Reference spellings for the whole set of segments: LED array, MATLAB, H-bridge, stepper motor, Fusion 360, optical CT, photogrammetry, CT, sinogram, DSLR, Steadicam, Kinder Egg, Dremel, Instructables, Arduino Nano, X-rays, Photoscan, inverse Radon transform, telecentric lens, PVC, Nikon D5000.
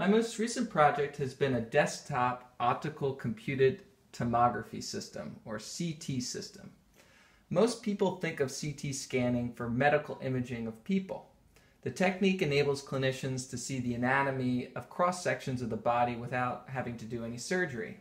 My most recent project has been a desktop optical computed tomography system, or CT system. Most people think of CT scanning for medical imaging of people. The technique enables clinicians to see the anatomy of cross-sections of the body without having to do any surgery.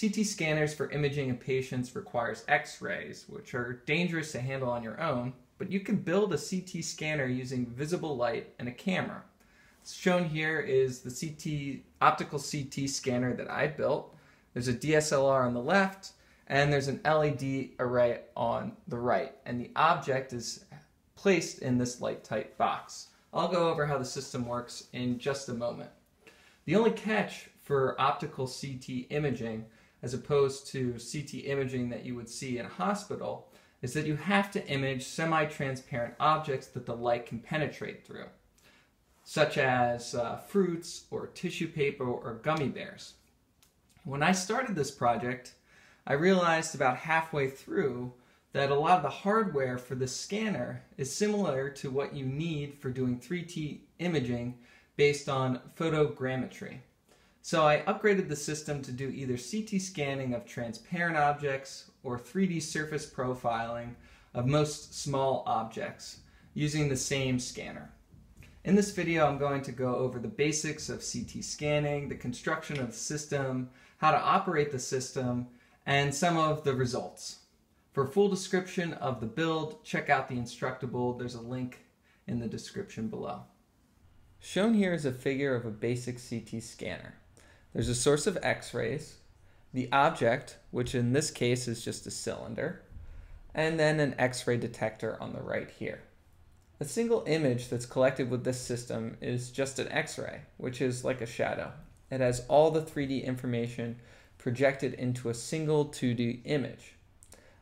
CT scanners for imaging of patients requires X-rays, which are dangerous to handle on your own, but you can build a CT scanner using visible light and a camera. Shown here is the optical CT scanner that I built. There's a DSLR on the left, and there's an LED array on the right, and the object is placed in this light-tight box. I'll go over how the system works in just a moment. The only catch for optical CT imaging, as opposed to CT imaging that you would see in a hospital, is that you have to image semi-transparent objects that the light can penetrate through, such as fruits or tissue paper or gummy bears. When I started this project, I realized about halfway through that a lot of the hardware for the scanner is similar to what you need for doing 3D imaging based on photogrammetry. So I upgraded the system to do either CT scanning of transparent objects or 3D surface profiling of most small objects using the same scanner. In this video, I'm going to go over the basics of CT scanning, the construction of the system, how to operate the system, and some of the results. For a full description of the build, check out the Instructable. There's a link in the description below. Shown here is a figure of a basic CT scanner. There's a source of X-rays, the object, which in this case is just a cylinder, and then an X-ray detector on the right here. A single image that's collected with this system is just an X-ray, which is like a shadow. It has all the 3D information projected into a single 2D image.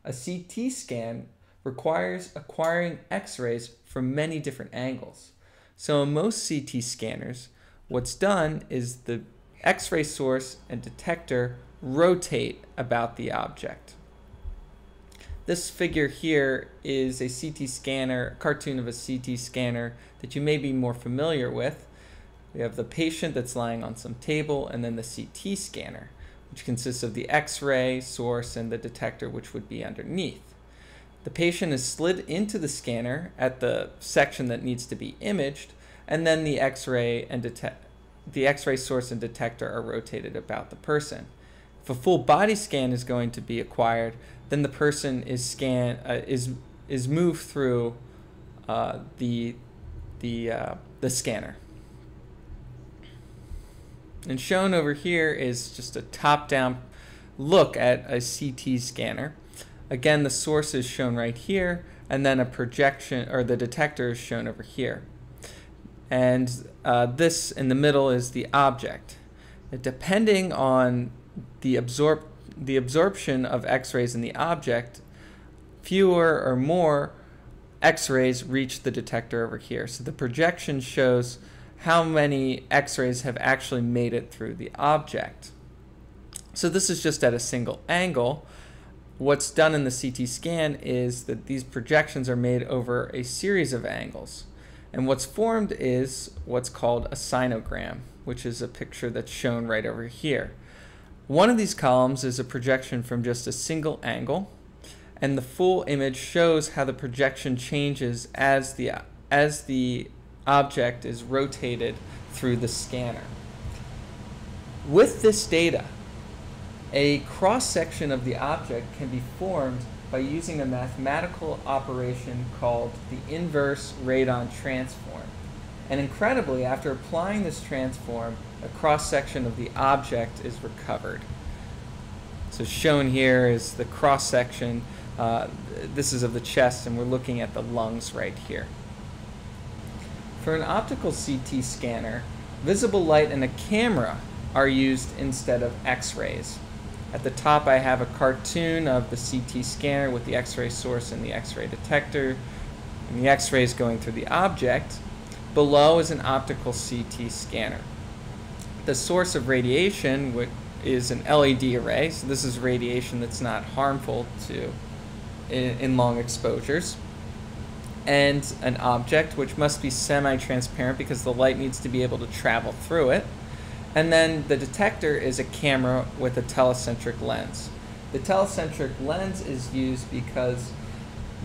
A CT scan requires acquiring X-rays from many different angles. So in most CT scanners, what's done is the X-ray source and detector rotate about the object. This figure here is a CT scanner, a cartoon of a CT scanner that you may be more familiar with. We have the patient that's lying on some table, and then the CT scanner, which consists of the X-ray source and the detector, which would be underneath. The patient is slid into the scanner at the section that needs to be imaged, and then the X-ray source and detector are rotated about the person. If a full body scan is going to be acquired, then the person is moved through the scanner. And shown over here is just a top-down look at a CT scanner. Again, the source is shown right here, and then a projection, or the detector, is shown over here. And this in the middle is the object. Depending on the absorption of X-rays in the object, fewer or more X-rays reach the detector over here. So the projection shows how many X-rays have actually made it through the object. So this is just at a single angle. What's done in the CT scan is that these projections are made over a series of angles. And what's formed is what's called a sinogram, which is a picture that's shown right over here. One of these columns is a projection from just a single angle, and the full image shows how the projection changes as the object is rotated through the scanner. With this data, a cross-section of the object can be formed by using a mathematical operation called the inverse Radon transform. And incredibly, after applying this transform, a cross-section of the object is recovered. So shown here is the cross-section. This is of the chest, and we're looking at the lungs right here. For an optical CT scanner, visible light and a camera are used instead of X-rays. At the top, I have a cartoon of the CT scanner with the X-ray source and the X-ray detector, and the X-rays going through the object. Below is an optical CT scanner. The source of radiation is an LED array, so this is radiation that's not harmful in long exposures. and an object, which must be semi-transparent because the light needs to be able to travel through it. And then the detector is a camera with a telecentric lens. The telecentric lens is used because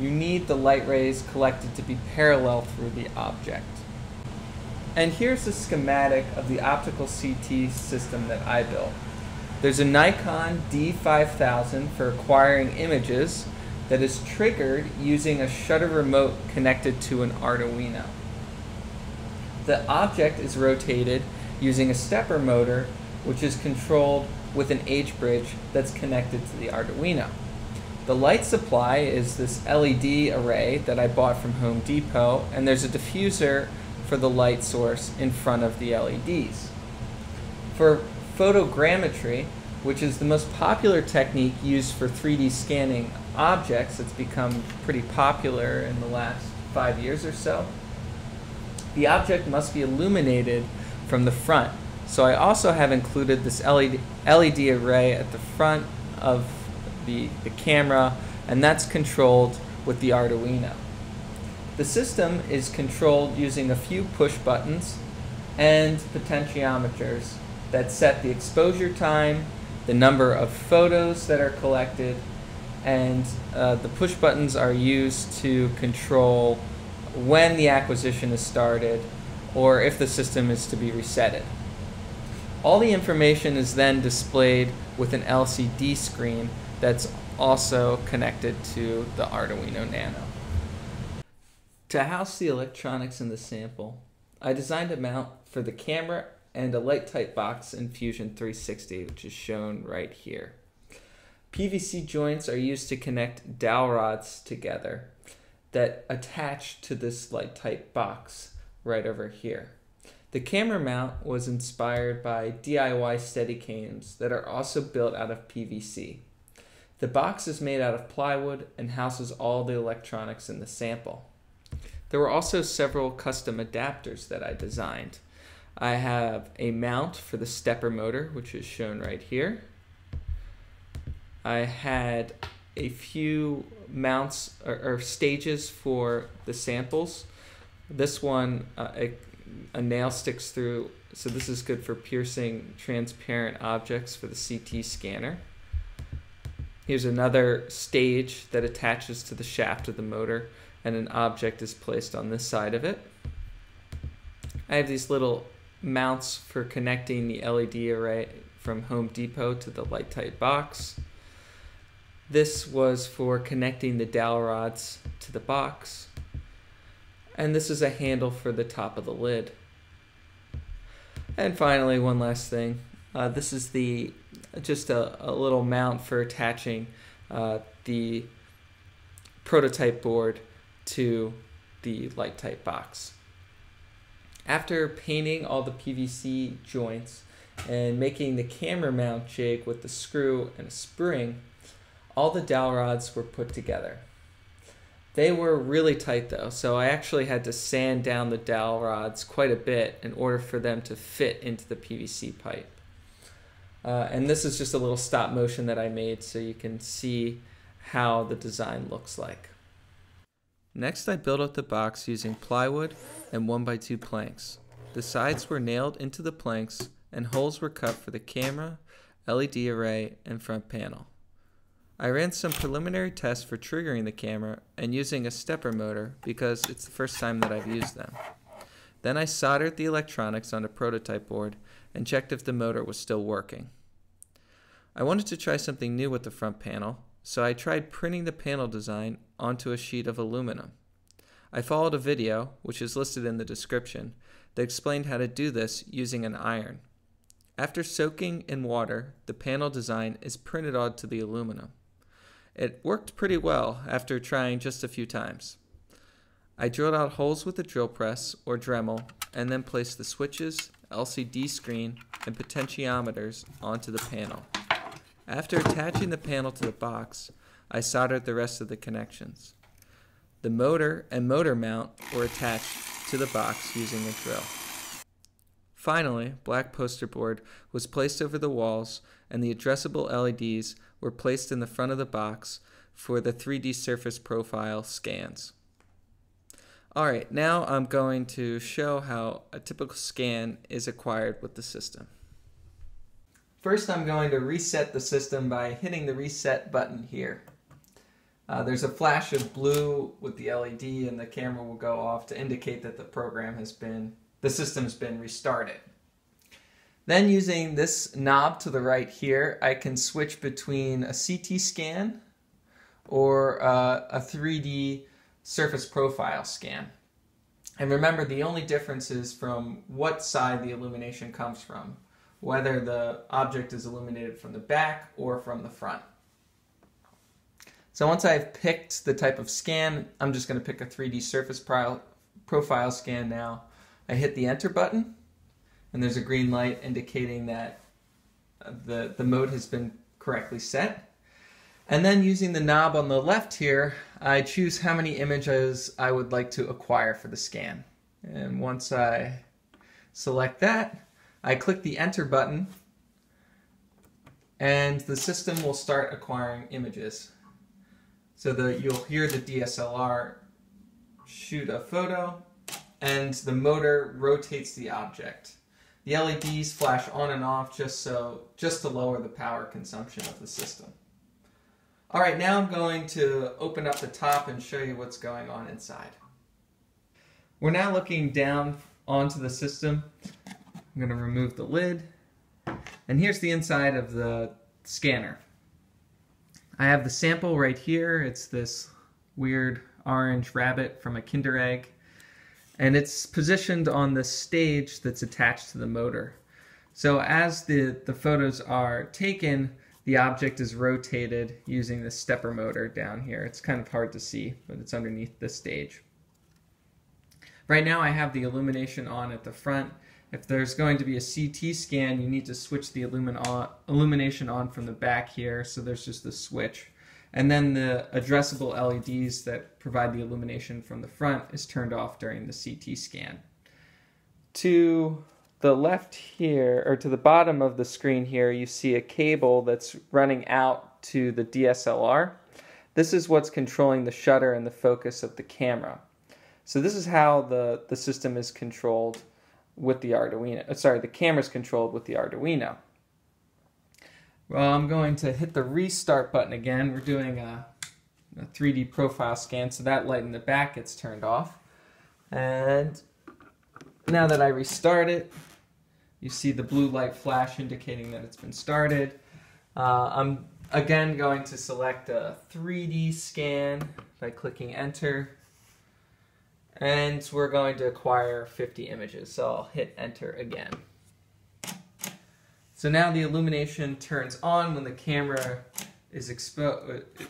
you need the light rays collected to be parallel through the object. And here's a schematic of the optical CT system that I built. There's a Nikon D5000 for acquiring images that is triggered using a shutter remote connected to an Arduino. The object is rotated using a stepper motor, which is controlled with an H-bridge that's connected to the Arduino. The light supply is this LED array that I bought from Home Depot, and there's a diffuser for the light source in front of the LEDs. For photogrammetry, which is the most popular technique used for 3D scanning objects, it's become pretty popular in the last 5 years or so, the object must be illuminated from the front. So I also have included this LED array at the front of the camera, and that's controlled with the Arduino. The system is controlled using a few push buttons and potentiometers that set the exposure time, the number of photos that are collected, and the push buttons are used to control when the acquisition is started or if the system is to be resetted. All the information is then displayed with an LCD screen that's also connected to the Arduino Nano. To house the electronics in the sample, I designed a mount for the camera and a light type box in Fusion 360, which is shown right here. PVC joints are used to connect dowel rods together that attach to this light type box right over here. The camera mount was inspired by DIY Steadicams that are also built out of PVC. The box is made out of plywood and houses all the electronics in the sample. There were also several custom adapters that I designed. I have a mount for the stepper motor, which is shown right here. I had a few mounts or stages for the samples. This one, a nail sticks through, so this is good for piercing transparent objects for the CT scanner. Here's another stage that attaches to the shaft of the motor, and an object is placed on this side of it. I have these little mounts for connecting the LED array from Home Depot to the light type box. This was for connecting the dowel rods to the box. And this is a handle for the top of the lid. And finally, one last thing. This is just a little mount for attaching the prototype board to the light type box. After painting all the PVC joints and making the camera mount jig with the screw and a spring, all the dowel rods were put together. They were really tight though, so I actually had to sand down the dowel rods quite a bit in order for them to fit into the PVC pipe. And this is just a little stop motion that I made so you can see how the design looks like. Next, I built up the box using plywood and 1x2 planks. The sides were nailed into the planks and holes were cut for the camera, LED array, and front panel. I ran some preliminary tests for triggering the camera and using a stepper motor because it's the first time that I've used them. Then I soldered the electronics on a prototype board and checked if the motor was still working. I wanted to try something new with the front panel, so I tried printing the panel design onto a sheet of aluminum. I followed a video, which is listed in the description, that explained how to do this using an iron. After soaking in water, the panel design is printed onto the aluminum. It worked pretty well after trying just a few times. I drilled out holes with a drill press or Dremel and then placed the switches, LCD screen, and potentiometers onto the panel. After attaching the panel to the box, I soldered the rest of the connections. The motor and motor mount were attached to the box using a drill. Finally, black poster board was placed over the walls and the addressable LEDs were placed in the front of the box for the 3D surface profile scans. All right, now I'm going to show how a typical scan is acquired with the system. First, I'm going to reset the system by hitting the reset button here. There's a flash of blue with the LED, and the camera will go off to indicate that the program has been, the system's been restarted. Then using this knob to the right here, I can switch between a CT scan or a 3D surface profile scan. And remember, the only difference is from what side the illumination comes from, whether the object is illuminated from the back or from the front. So once I've picked the type of scan, I'm just going to pick a 3D surface profile scan now. I hit the enter button, and there's a green light indicating that the mode has been correctly set. And then using the knob on the left here, I choose how many images I would like to acquire for the scan. And once I select that, I click the enter button, and the system will start acquiring images. So you'll hear the DSLR shoot a photo, and the motor rotates the object. The LEDs flash on and off just to lower the power consumption of the system. All right, now I'm going to open up the top and show you what's going on inside. We're now looking down onto the system. I'm going to remove the lid, and here's the inside of the scanner. I have the sample right here. It's this weird orange rabbit from a Kinder Egg, and it's positioned on the stage that's attached to the motor. So as the photos are taken, the object is rotated using the stepper motor down here. It's kind of hard to see, but it's underneath the stage. Right now I have the illumination on at the front. If there's going to be a CT scan, you need to switch the illumination on from the back here, so there's just the switch. And then the addressable LEDs that provide the illumination from the front is turned off during the CT scan. To the left here, or to the bottom of the screen here, you see a cable that's running out to the DSLR. This is what's controlling the shutter and the focus of the camera. So this is how the system is controlled with the Arduino. Sorry, the camera's controlled with the Arduino. Well, I'm going to hit the restart button again. We're doing a 3D profile scan, so that light in the back gets turned off. And now that I restart it, you see the blue light flash indicating that it's been started. I'm again going to select a 3D scan by clicking enter. And we're going to acquire 50 images, so I'll hit enter again. So now the illumination turns on when the camera is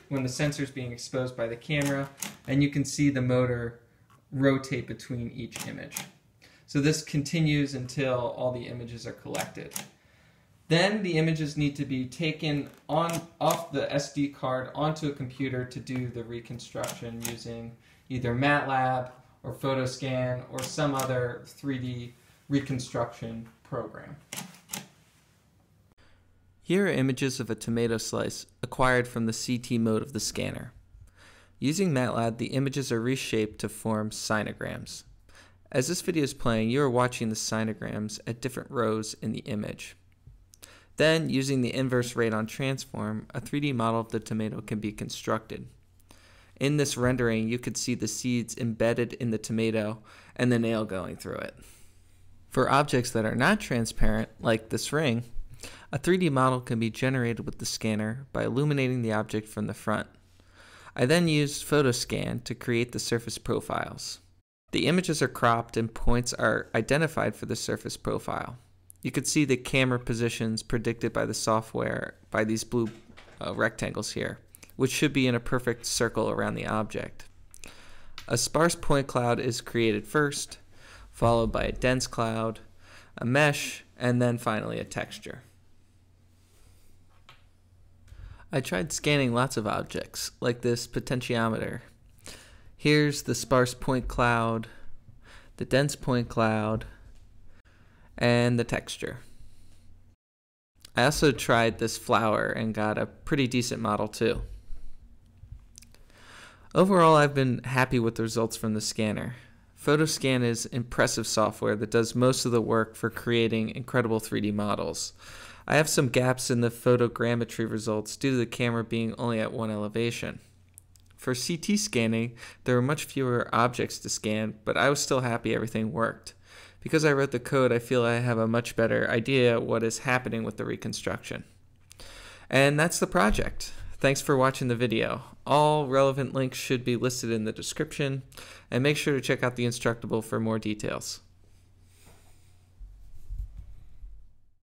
when the sensor is being exposed by the camera, and you can see the motor rotate between each image. So this continues until all the images are collected. Then the images need to be taken off the SD card onto a computer to do the reconstruction using either MATLAB or Photoscan or some other 3D reconstruction program. Here are images of a tomato slice acquired from the CT mode of the scanner. Using MATLAB, the images are reshaped to form sinograms. As this video is playing, you are watching the sinograms at different rows in the image. Then, using the inverse Radon transform, a 3D model of the tomato can be constructed. In this rendering, you could see the seeds embedded in the tomato and the nail going through it. For objects that are not transparent, like this ring, a 3D model can be generated with the scanner by illuminating the object from the front. I then used Photoscan to create the surface profiles. The images are cropped and points are identified for the surface profile. You could see the camera positions predicted by the software by these blue rectangles here, which should be in a perfect circle around the object. A sparse point cloud is created first, followed by a dense cloud, a mesh, and then finally a texture. I tried scanning lots of objects, like this potentiometer. Here's the sparse point cloud, the dense point cloud, and the texture. I also tried this flower and got a pretty decent model too. Overall, I've been happy with the results from the scanner. Photoscan is impressive software that does most of the work for creating incredible 3D models. I have some gaps in the photogrammetry results due to the camera being only at one elevation. For CT scanning, there were much fewer objects to scan, but I was still happy everything worked. Because I wrote the code, I feel I have a much better idea what is happening with the reconstruction. And that's the project. Thanks for watching the video. All relevant links should be listed in the description, and make sure to check out the Instructable for more details.